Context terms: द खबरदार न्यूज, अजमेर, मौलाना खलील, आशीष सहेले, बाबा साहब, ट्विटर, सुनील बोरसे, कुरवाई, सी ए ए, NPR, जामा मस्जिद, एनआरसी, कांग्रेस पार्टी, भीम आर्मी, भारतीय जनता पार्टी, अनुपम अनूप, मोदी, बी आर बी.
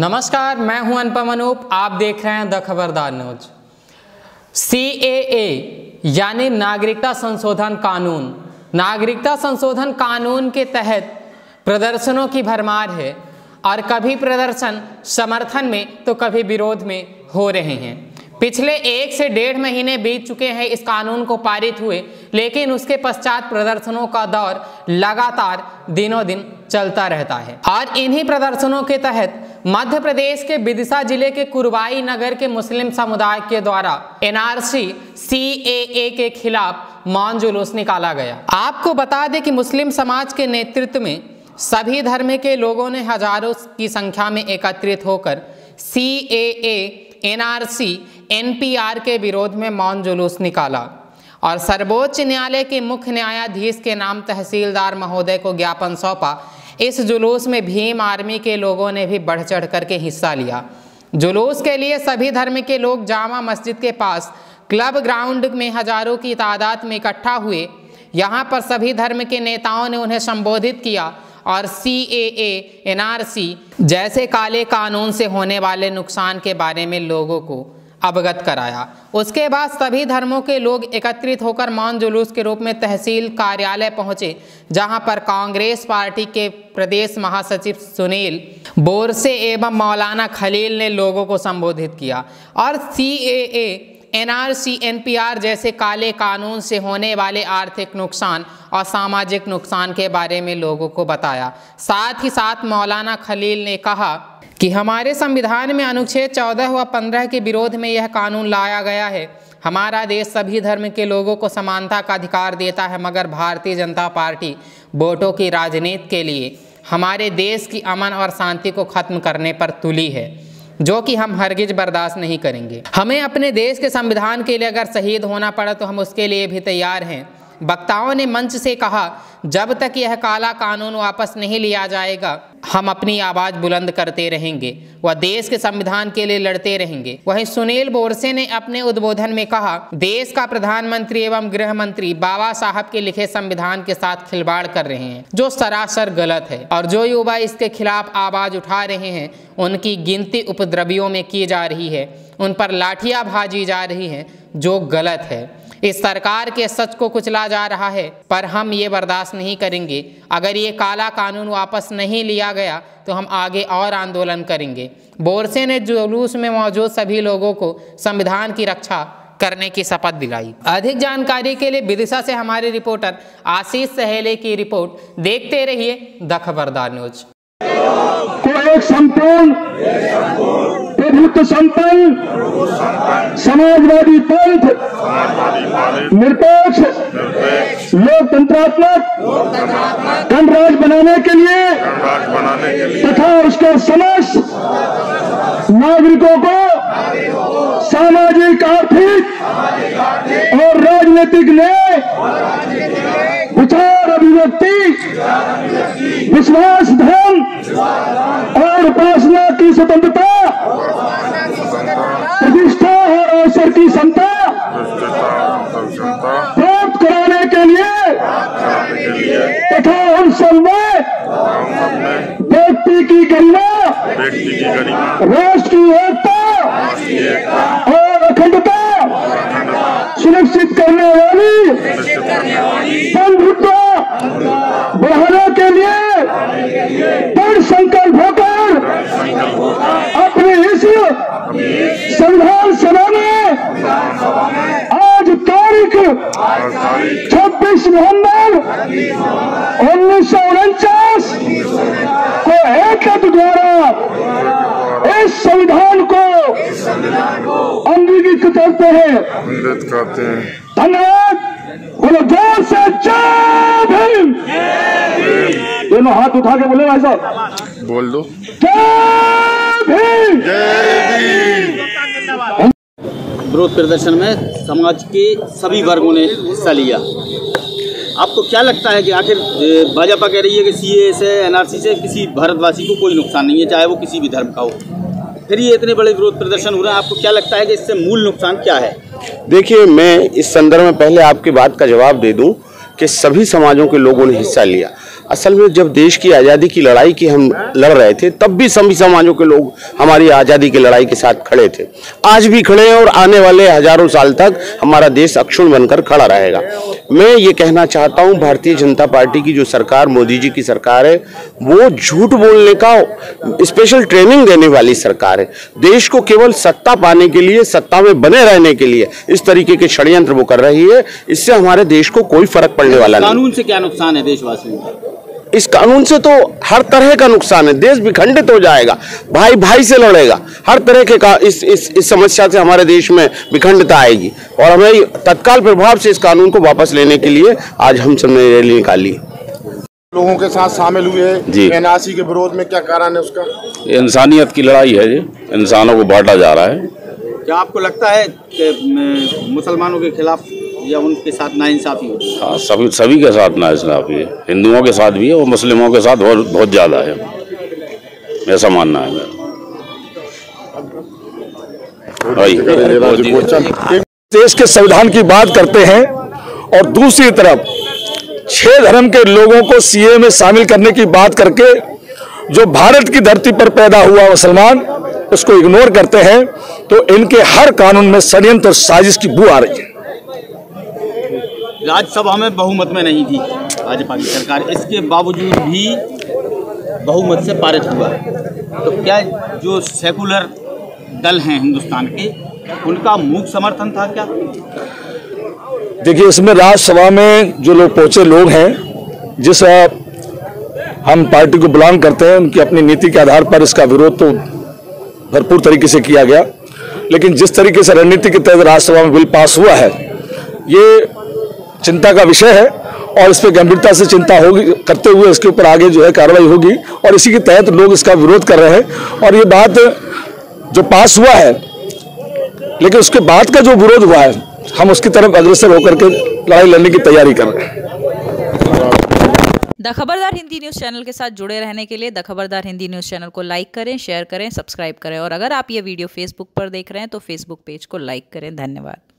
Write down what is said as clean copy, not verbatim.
नमस्कार, मैं हूं अनुपम अनूप। आप देख रहे हैं द खबरदार न्यूज। सी ए ए यानी नागरिकता संशोधन कानून। नागरिकता संशोधन कानून के तहत प्रदर्शनों की भरमार है और कभी प्रदर्शन समर्थन में तो कभी विरोध में हो रहे हैं। पिछले 1 से 1.5 महीने बीत चुके हैं इस कानून को पारित हुए, लेकिन उसके पश्चात प्रदर्शनों का दौर लगातार दिनों दिन चलता रहता है। और इन्हीं प्रदर्शनों के तहत मध्य प्रदेश के विदिशा जिले के कुरवाई नगर के मुस्लिम समुदाय के द्वारा एनआरसी CAA के खिलाफ मौन जुलूस निकाला गया। आपको बता दें कि मुस्लिम समाज के नेतृत्व में सभी धर्म के लोगों ने हजारों की संख्या में एकत्रित होकर CAA, NRC, NPR के विरोध में मौन जुलूस निकाला और सर्वोच्च न्यायालय के मुख्य न्यायाधीश के नाम तहसीलदार महोदय को ज्ञापन सौंपा। इस जुलूस में भीम आर्मी के लोगों ने भी बढ़ चढ़ करके हिस्सा लिया। जुलूस के लिए सभी धर्म के लोग जामा मस्जिद के पास क्लब ग्राउंड में हजारों की तादाद में इकट्ठा हुए। यहाँ पर सभी धर्म के नेताओं ने उन्हें संबोधित किया और CAA, NRC जैसे काले कानून से होने वाले नुकसान के बारे में लोगों को अवगत कराया। उसके बाद सभी धर्मों के लोग एकत्रित होकर मौन जुलूस के रूप में तहसील कार्यालय पहुंचे, जहां पर कांग्रेस पार्टी के प्रदेश महासचिव सुनील बोरसे एवं मौलाना खलील ने लोगों को संबोधित किया और CAA, NRC, NPR जैसे काले कानून से होने वाले आर्थिक नुकसान और सामाजिक नुकसान के बारे में लोगों को बताया। साथ ही साथ मौलाना खलील ने कहा कि हमारे संविधान में अनुच्छेद 14 व 15 के विरोध में यह कानून लाया गया है। हमारा देश सभी धर्म के लोगों को समानता का अधिकार देता है, मगर भारतीय जनता पार्टी वोटों की राजनीति के लिए हमारे देश की अमन और शांति को खत्म करने पर तुली है, जो कि हम हरगिज बर्दाश्त नहीं करेंगे। हमें अपने देश के संविधान के लिए अगर शहीद होना पड़ा तो हम उसके लिए भी तैयार हैं। वक्ताओं ने मंच से कहा, जब तक यह काला कानून वापस नहीं लिया जाएगा हम अपनी आवाज़ बुलंद करते रहेंगे व देश के संविधान के लिए लड़ते रहेंगे। वहीं सुनील बोरसे ने अपने उद्बोधन में कहा, देश का प्रधानमंत्री एवं गृह मंत्री बाबा साहब के लिखे संविधान के साथ खिलवाड़ कर रहे हैं, जो सरासर गलत है। और जो युवा इसके खिलाफ आवाज़ उठा रहे हैं उनकी गिनती उपद्रवियों में की जा रही है, उन पर लाठियाँ भाजी जा रही हैं, जो गलत है। इस सरकार के सच को कुचला जा रहा है, पर हम ये बर्दाश्त नहीं करेंगे। अगर ये काला कानून वापस नहीं लिया गया तो हम आगे और आंदोलन करेंगे। बोरसे ने जुलूस में मौजूद सभी लोगों को संविधान की रक्षा करने की शपथ दिलाई। अधिक जानकारी के लिए विदिशा से हमारे रिपोर्टर आशीष सहेले की रिपोर्ट। देखते रहिए द खबरदार न्यूज। संपन्न समाजवादी पंथ निरपेक्ष लोकतंत्रात्मक गणराज बनाने के लिए तथा उसके समस्त नागरिकों को सामाजिक, आर्थिक और राजनीतिक न्याय, विचार, अभिव्यक्ति, विश्वास, धर्म और उपासना की स्वतंत्रता, प्रतिष्ठा और अवसर की समता प्राप्त कराने के लिए तथा उन सब में व्यक्ति की गरिमा, राष्ट्र की एकता और अखंडता सुनिश्चित करने वाली बंधुता बढ़ाने के लिए दृढ़ संकल्प होकर अपने इस संविधान सभा में आज तारीख 26 नवंबर 1949 को एकमत द्वारा इस संविधान को अंगीकृत करते हैं। धन्यवाद। जोर से जय भीम। दोनों हाथ उठा के बोले भाई साहब, बोल दो जय भीम। विरोध प्रदर्शन में समाज के सभी वर्गों ने हिस्सा लिया। आपको क्या लगता है कि आखिर भाजपा कह रही है कि CAA से, NRC से किसी भारतवासी को कोई नुकसान नहीं है, चाहे वो किसी भी धर्म का हो, फिर ये इतने बड़े विरोध प्रदर्शन हो रहे हैं, आपको क्या लगता है कि इससे मूल नुकसान क्या है? देखिए, मैं इस संदर्भ में पहले आपकी बात का जवाब दे दूं कि सभी समाजों के लोगों ने हिस्सा लिया। असल में जब देश की आज़ादी की लड़ाई की हम लड़ रहे थे तब भी सभी समाजों के लोग हमारी आज़ादी की लड़ाई के साथ खड़े थे, आज भी खड़े हैं और आने वाले हजारों साल तक हमारा देश अक्षुण बनकर खड़ा रहेगा। मैं ये कहना चाहता हूँ भारतीय जनता पार्टी की जो सरकार, मोदी जी की सरकार है, वो झूठ बोलने का स्पेशल ट्रेनिंग देने वाली सरकार है। देश को केवल सत्ता पाने के लिए, सत्ता में बने रहने के लिए इस तरीके के षड्यंत्र वो कर रही है, इससे हमारे देश को कोई फर्क पड़ने वाला नहीं। कानून से क्या नुकसान है देशवासियों का? इस कानून से तो हर तरह का नुकसान है, देश विखंडित हो जाएगा, भाई भाई से लड़ेगा, हर तरह के इस समस्या से हमारे देश में विखंडता आएगी और हमें तत्काल प्रभाव से इस कानून को वापस लेने के लिए आज हम सबने रैली निकाली। लोगों के साथ शामिल हुए जी। एनआरसी के विरोध में क्या कारण है उसका? इंसानियत की लड़ाई है, इंसानों को बांटा जा रहा है। क्या आपको लगता है कि मुसलमानों के खिलाफ या उनके साथ नाइंसाफी हो? हाँ, सभी के साथ नाइंसाफी है, हिंदुओं के साथ भी है और मुस्लिमों के साथ बहुत ज़्यादा है, ऐसा मानना है मेरा। देश के संविधान की बात करते हैं और दूसरी तरफ 6 धर्म के लोगों को CA में शामिल करने की बात करके जो भारत की धरती पर पैदा हुआ मुसलमान उसको इग्नोर करते हैं, तो इनके हर कानून में षड्यंत्र और साजिश की बू आ रही है। राज्यसभा में बहुमत में नहीं थी भाजपा की सरकार, इसके बावजूद भी बहुमत से पारित हुआ, तो क्या जो सेकुलर दल हैं हिंदुस्तान के उनका मूक समर्थन था क्या? देखिए, इसमें राज्यसभा में जो लोग पहुंचे लोग हैं, जिस हम पार्टी को बिलोंग करते हैं, उनकी अपनी नीति के आधार पर इसका विरोध तो भरपूर तरीके से किया गया, लेकिन जिस तरीके से रणनीति के तहत राज्यसभा में बिल पास हुआ है ये चिंता का विषय है और इस पर गंभीरता से चिंता होगी, करते हुए इसके ऊपर आगे जो है कार्रवाई होगी और इसी के तहत लोग इसका विरोध कर रहे हैं। और ये बात जो पास हुआ है लेकिन उसके बाद का जो विरोध हुआ है हम उसकी तरफ अग्रसर होकर के लड़ाई लड़ने की तैयारी कर रहे हैं। The Khabardar Hindi news channel के साथ जुड़े रहने के लिए the Khabardar Hindi news channel को लाइक करें, शेयर करें, सब्सक्राइब करें और अगर आप ये वीडियो फेसबुक पर देख रहे हैं तो फेसबुक पेज को लाइक करें। धन्यवाद।